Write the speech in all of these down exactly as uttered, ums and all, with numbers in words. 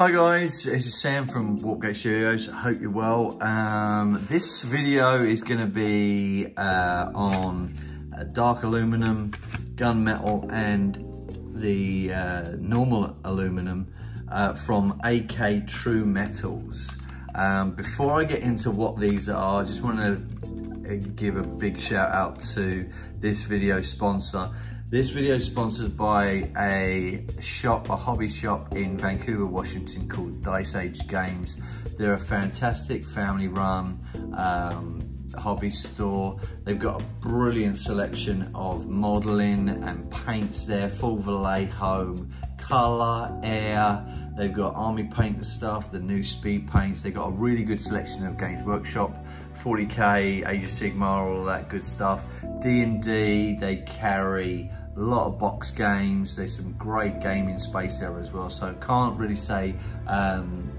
Hi guys, this is Sam from Warpgate Studios. I hope you're well. Um, this video is going to be uh, on uh, dark aluminum, gunmetal and the uh, normal aluminum uh, from A K True Metals. Um, before I get into what these are, I just want to give a big shout out to this video sponsor. This video is sponsored by a shop, a hobby shop in Vancouver, Washington called Dice Age Games. They're a fantastic family run um, hobby store. They've got a brilliant selection of modeling and paints there, full Vallejo, color, air. They've got army paint and stuff, the new speed paints. They've got a really good selection of Games Workshop, forty K, Age of Sigmar, all that good stuff. D and D, they carry a lot of box games. There's some great gaming space there as well. So can't really say um,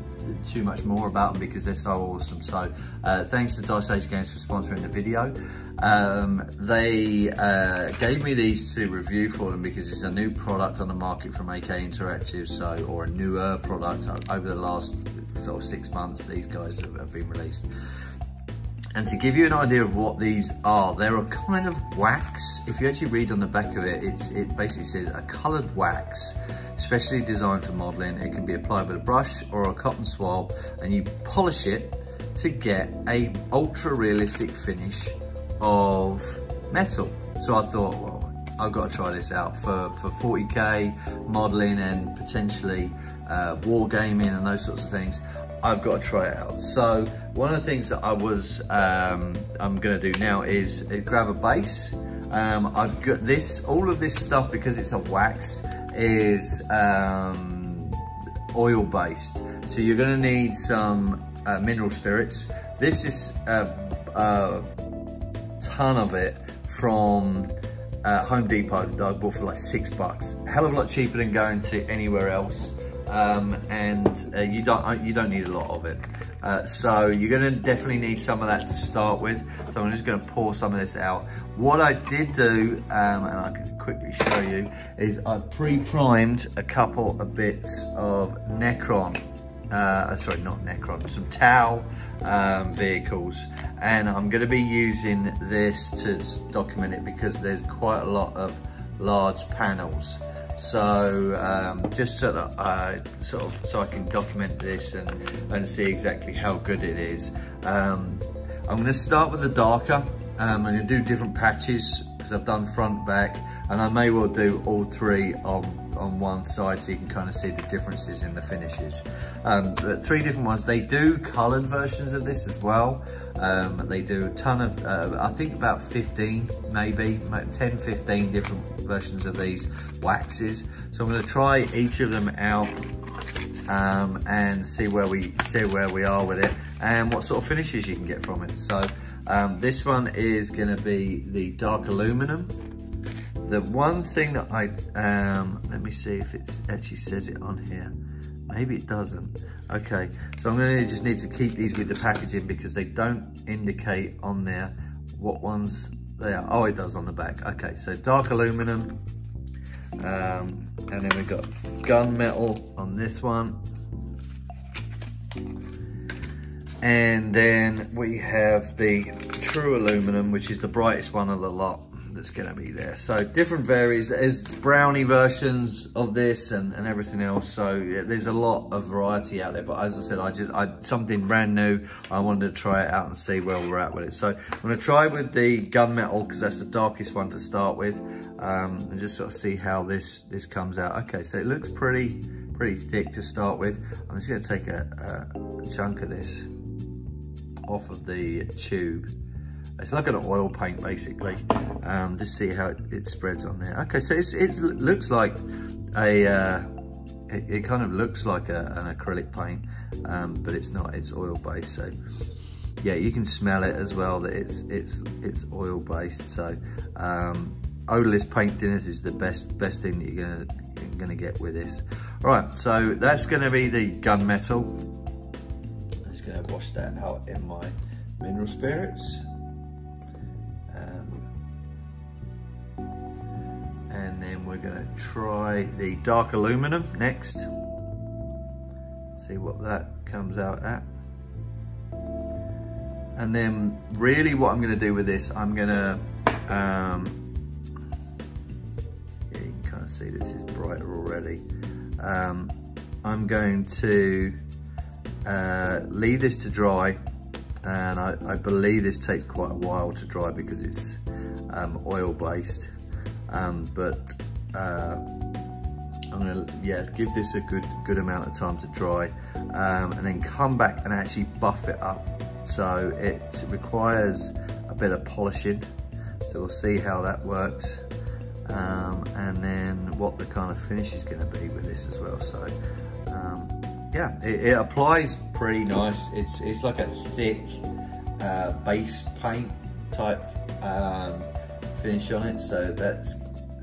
too much more about them because they're so awesome. So uh, thanks to Dice Age Games for sponsoring the video. Um, they uh, gave me these to review for them because it's a new product on the market from A K Interactive, so or a newer product over the last sort of six months. These guys have, have been released. And to give you an idea of what these are, they're a kind of wax. If you actually read on the back of it, it's, it basically says a coloured wax, specially designed for modelling. It can be applied with a brush or a cotton swab, and you polish it to get a ultra realistic finish of metal. So I thought, well, I've got to try this out for, for forty K modelling and potentially uh, wargaming and those sorts of things. I've got to try it out. So one of the things that I was, um, I'm gonna do now is grab a base. Um, I've got this, all of this stuff, because it's a wax, is um, oil based. So you're gonna need some uh, mineral spirits. This is a, a ton of it from uh, Home Depot that I bought for like six bucks. Hell of a lot cheaper than going to anywhere else. Um, and uh, you don't you don't need a lot of it, uh, so you're going to definitely need some of that to start with. So I'm just going to pour some of this out. What I did do, um, and I can quickly show you, is I pre-primed a couple of bits of Necron, uh, sorry, not Necron, some Tau um, vehicles, and I'm going to be using this to document it because there's quite a lot of large panels. So um, just so that I sort of so I can document this and and see exactly how good it is. Um, I'm going to start with the darker. Um, I'm going to do different patches because I've done front, back, and I may well do all three on on one side so you can kind of see the differences in the finishes. Um, but three different ones. They do coloured versions of this as well. Um, they do a ton of, uh, I think about fifteen, maybe ten, fifteen different versions of these waxes. So I'm going to try each of them out um, and see where we see where we are with it and what sort of finishes you can get from it. So um, this one is going to be the dark aluminum. The one thing that I, um, let me see if it actually says it on here. Maybe it doesn't. Okay, so I'm gonna just need to keep these with the packaging because they don't indicate on there what ones they are. Oh, it does on the back. Okay, so dark aluminum. Um, and then we've got gunmetal on this one. And then we have the true aluminum, which is the brightest one of the lot. That's going to be there. So different varies. There's brownie versions of this and, and everything else. So there's a lot of variety out there. But as I said, I just I something brand new. I wanted to try it out and see where we're at with it. So I'm going to try with the gunmetal because that's the darkest one to start with, um, and just sort of see how this this comes out. Okay, so it looks pretty pretty thick to start with. I'm just going to take a, a chunk of this off of the tube. It's like an oil paint, basically. Um, just see how it, it spreads on there. Okay, so it's, it's, it looks like a, uh, it, it kind of looks like a, an acrylic paint, um, but it's not, it's oil-based. So yeah, you can smell it as well that it's it's it's oil-based. So um, odorless paint dinners is the best best thing that you're gonna, you're gonna get with this. All right, so that's gonna be the gunmetal. I'm just gonna wash that out in my mineral spirits. And then we're going to try the dark aluminum next. see what that comes out at. And then really what I'm gonna do with this, I'm gonna, um, yeah, you can kind of see this is brighter already. Um, I'm going to uh, leave this to dry, and I, I believe this takes quite a while to dry because it's um, oil-based, um, but uh, I'm gonna, yeah, give this a good, good amount of time to dry, um, and then come back and actually buff it up. So it requires a bit of polishing, so we'll see how that works, um, and then what the kind of finish is going to be with this as well. So um, yeah, it, it applies pretty nice. It's it's like a thick uh, base paint type um, finish on it, so that's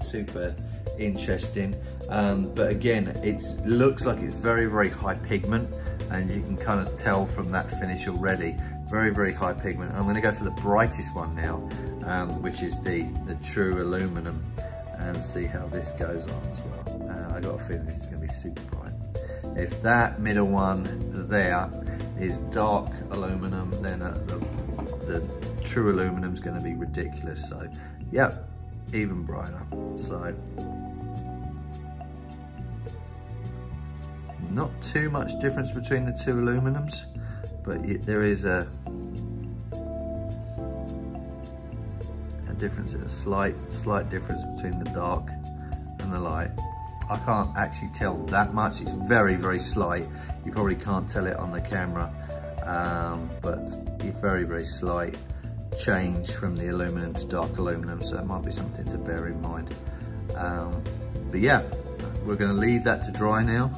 super interesting. Um, but again, it looks like it's very very high pigment, and you can kind of tell from that finish already, very very high pigment. I'm going to go for the brightest one now, um, which is the the true aluminum, and see how this goes on as well. And I got a feeling this is going to be super bright. If that middle one there is dark aluminum, then uh, the, the true aluminum is going to be ridiculous. So yeah, even brighter. So not too much difference between the two aluminums, but there is a, a difference, a slight, slight difference between the dark and the light. I can't actually tell that much. It's very, very slight. You probably can't tell it on the camera, um, but it's very, very slight change from the aluminum to dark aluminum, so it might be something to bear in mind. Um, but yeah, we're gonna leave that to dry now,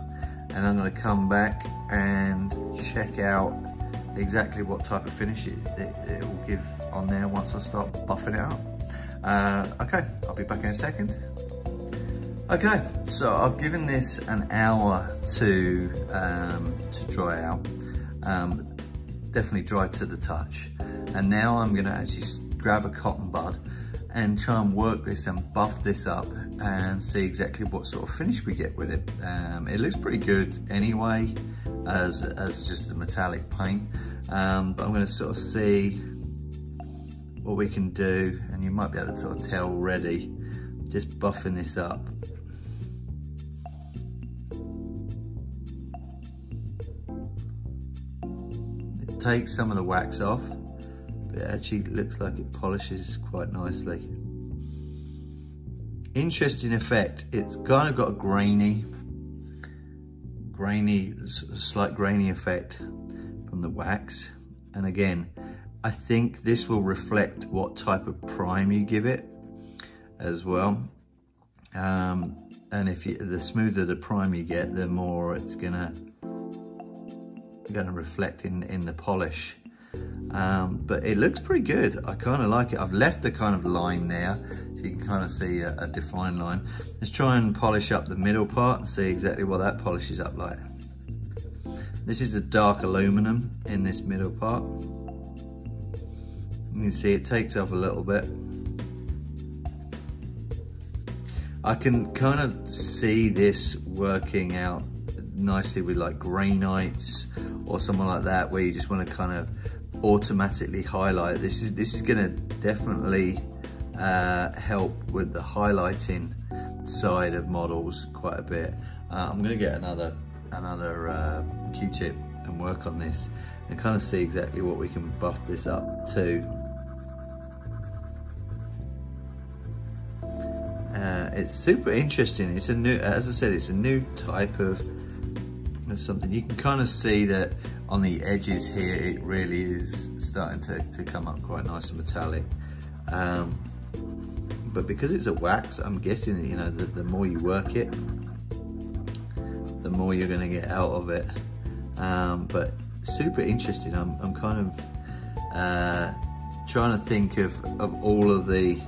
and I'm going to come back and check out exactly what type of finish it, it, it will give on there once I start buffing it up. Uh, okay, I'll be back in a second. Okay, so I've given this an hour to, um, to dry out, um, definitely dry to the touch. And now I'm going to actually grab a cotton bud and try and work this and buff this up and see exactly what sort of finish we get with it. Um, it looks pretty good anyway as, as just a metallic paint, um, but I'm going to sort of see what we can do, and you might be able to sort of tell already just buffing this up. It takes some of the wax off. It actually looks like it polishes quite nicely. Interesting effect. It's kind of got a grainy, grainy, slight grainy effect from the wax. And again, I think this will reflect what type of prime you give it as well. Um, and if you, the smoother the prime you get, the more it's gonna gonna reflect in in the polish. Um, but it looks pretty good. I kind of like it. I've left the kind of line there, so you can kind of see a, a defined line. Let's try and polish up the middle part and see exactly what that polishes up like. This is the dark aluminum in this middle part. You can see it takes off a little bit. I can kind of see this working out nicely with like Grey Knights or someone like that, where you just want to kind of automatically highlight. This is this is going to definitely uh, help with the highlighting side of models quite a bit. Uh, I'm going to get another another uh, Q-tip and work on this and kind of see exactly what we can buff this up to. Uh, it's super interesting. It's a new, as I said, it's a new type of of something. You can kind of see that on the edges here it really is starting to, to come up quite nice and metallic, um, but because it's a wax, I'm guessing, you know, the, the more you work it, the more you're going to get out of it. Um, but super interesting. I'm, I'm kind of uh, trying to think of, of all of the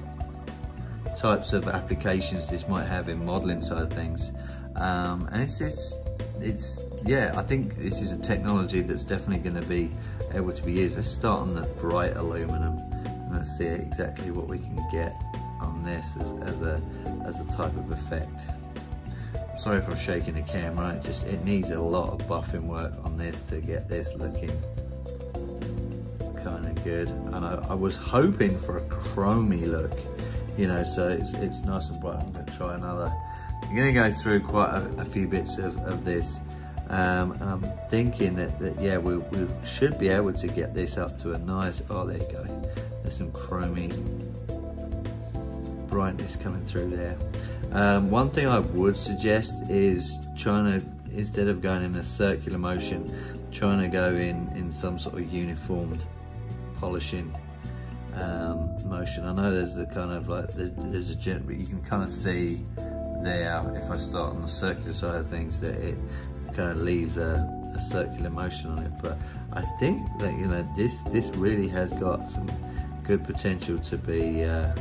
types of applications this might have in modeling side of things, um, and it's, it's It's, yeah, I think this is a technology that's definitely going to be able to be used. Let's start on the bright aluminum and let's see exactly what we can get on this as, as, a, as a type of effect. I'm Sorry for shaking the camera, it just it needs a lot of buffing work on this to get this looking kind of good. And I, I was hoping for a chromey look, you know, so it's, it's nice and bright. I'm gonna try another. I'm gonna go through quite a, a few bits of, of this. Um, and I'm thinking that, that yeah, we, we should be able to get this up to a nice, oh, there you go. There's some chromey brightness coming through there. Um, one thing I would suggest is trying to, instead of going in a circular motion, trying to go in, in some sort of uniformed polishing um, motion. I know there's the kind of like, there's a jet, but you can kind of see there, if I start on the circular side of things, that it kind of leaves a, a circular motion on it. But I think that, you know, this, this really has got some good potential to be, uh,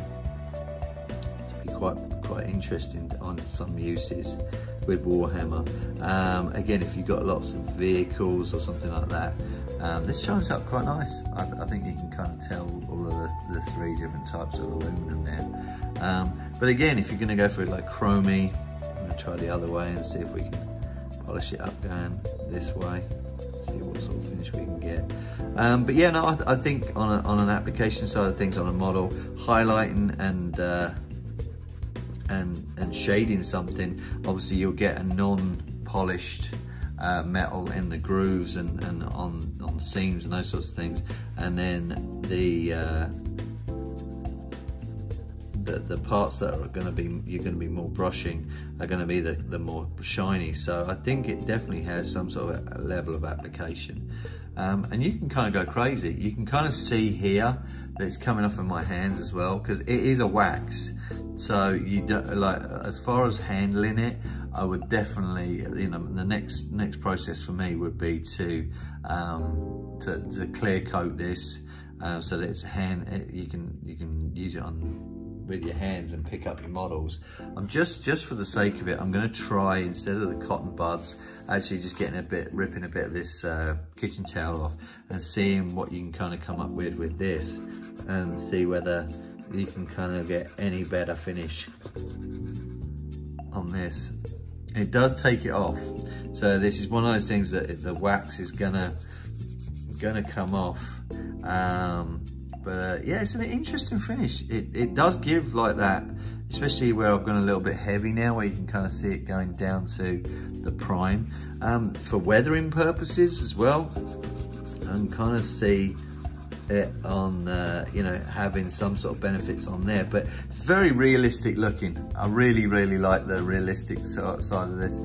to be quite, quite interesting on some uses with Warhammer. Um, again, if you've got lots of vehicles or something like that, um, this shines up quite nice. I, I think you can kind of tell all of the, the three different types of aluminum there. Um, but again, if you're gonna go for it like chromey, I'm gonna try the other way and see if we can polish it up going this way, see what sort of finish we can get. Um, but yeah, no, I, th I think on, a, on an application side of things, on a model, highlighting and uh, And, and shading something, obviously you'll get a non-polished uh, metal in the grooves and, and on, on seams and those sorts of things, and then the uh, the, the parts that are going to be you're going to be more brushing are going to be the, the more shiny. So I think it definitely has some sort of a level of application, um, and you can kind of go crazy. You can kind of see here that it's coming off of my hands as well, because it is a wax. So you don't, like, as far as handling it, I would definitely, you know, the next next process for me would be to um, to, to clear coat this uh, so that it's hand. It, you can you can use it on with your hands and pick up your models. I'm just just for the sake of it, I'm going to try, instead of the cotton buds, actually just getting a bit, ripping a bit of this uh, kitchen towel off and seeing what you can kind of come up with with this, and see whether you can kind of get any better finish on this. It does take it off, so this is one of those things that the wax is gonna gonna come off. Um, but uh, yeah, it's an interesting finish. It, it does give like that, especially where I've gone a little bit heavy now, where you can kind of see it going down to the prime. Um, for weathering purposes as well, and kind of see it on uh, you know, having some sort of benefits on there. But it's very realistic looking. I really really like the realistic sort, side of this.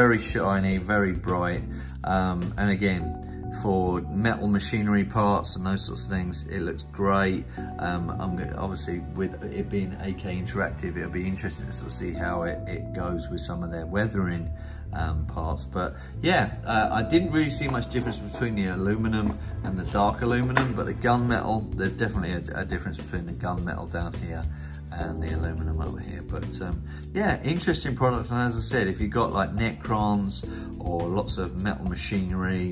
Very shiny, very bright, um, and again, for metal machinery parts and those sorts of things, it looks great. um, I'm gonna, obviously with it being A K Interactive, it'll be interesting to sort of see how it, it goes with some of their weathering Um, parts. But yeah, uh, I didn't really see much difference between the aluminum and the dark aluminum, but the gunmetal, there's definitely a, a difference between the gunmetal down here and the aluminum over here. But um, yeah, interesting product. And as I said, if you've got like Necrons or lots of metal machinery,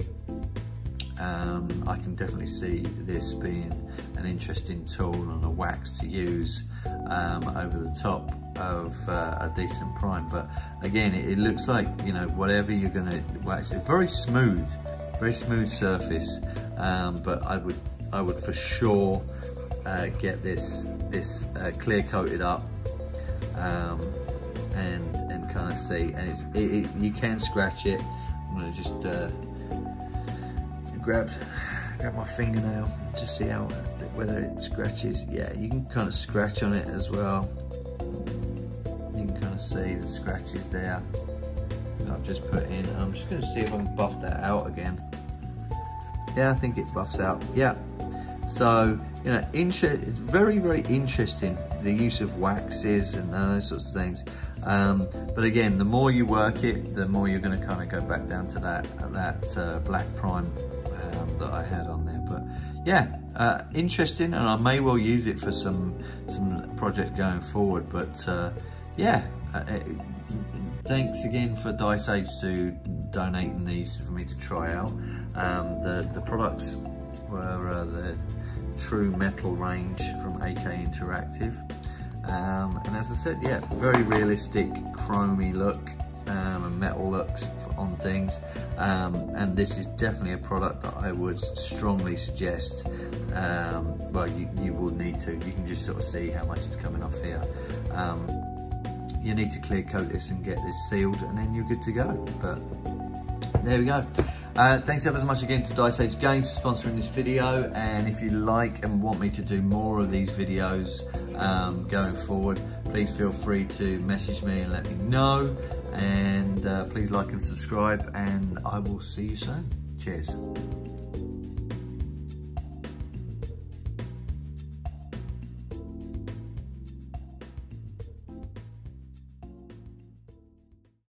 um, I can definitely see this being an interesting tool and a wax to use um, over the top of uh, a decent prime. But again, it, it looks like, you know, whatever you're gonna wax, it's very smooth, very smooth surface. Um, but I would, I would for sure uh, get this this uh, clear coated up, um, and and kind of see. And it's, it, it, you can scratch it. I'm gonna just uh, grab grab my fingernail to see how whether it scratches. Yeah, you can kind of scratch on it as well. See the scratches there that I've just put in. I'm just going to see if I can buff that out again. Yeah, I think it buffs out. Yeah, so, you know, interest, it's very very interesting, the use of waxes and those sorts of things. Um, but again, the more you work it, the more you're going to kind of go back down to that that uh, black prime um, that I had on there. But yeah, uh, interesting, and I may well use it for some some project going forward. But uh, yeah, Uh, thanks again for Dice Age to donating these for me to try out. Um, the, the products were uh, the True Metal range from A K Interactive. Um, and as I said, yeah, very realistic, chromey look. um, and metal looks on things, um, and this is definitely a product that I would strongly suggest. Um, well, you, you will need to, you can just sort of see how much is coming off here. Um, you need to clear coat this and get this sealed, and then you're good to go. But there we go. Uh, thanks ever so much again to Dice Age Games for sponsoring this video, and if you like and want me to do more of these videos um, going forward, please feel free to message me and let me know, and uh, please like and subscribe, and I will see you soon. Cheers.